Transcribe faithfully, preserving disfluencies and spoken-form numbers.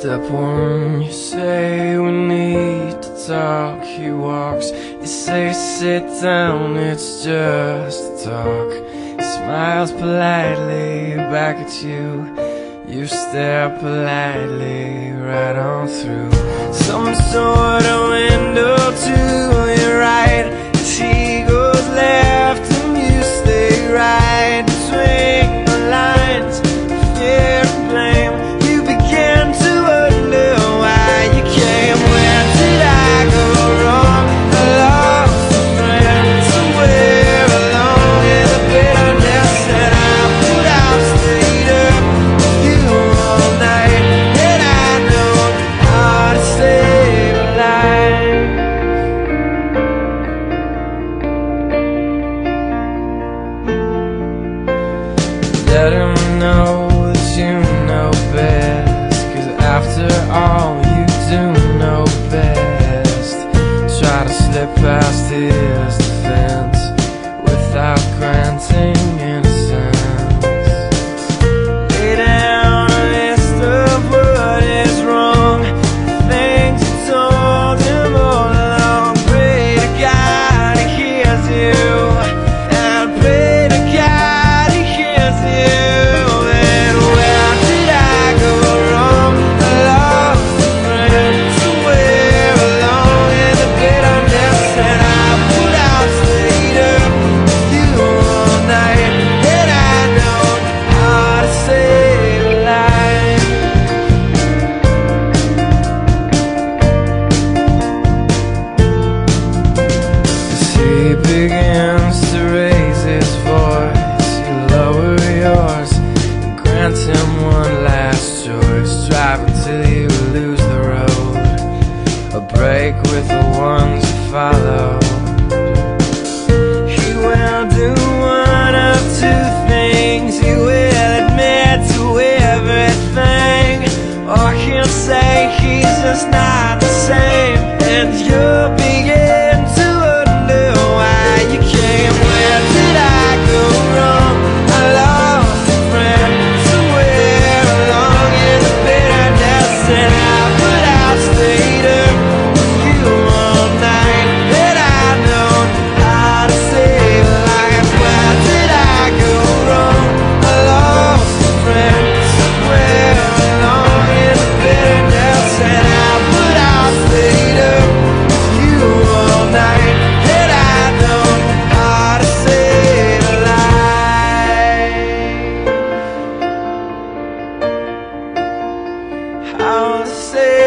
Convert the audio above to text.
step one, you say we need to talk. He walks, you say sit down, it's just a talk. He smiles politely back at you, you stare politely right on through some sort of window to your right. As he goes left and you stay right, between the lines, fear and blame. Let him know that you know best, 'cause after all you do know best. Try to slip past his defense without granting innocence. Lay down a list of what is wrong, things you told him all along. Pray to God he hears you, and pray with the ones you follow. He will do one of two things. He will admit to everything, or he'll say he's just not the same, and you'll begin to wonder why you came. Where did I go wrong? I'll say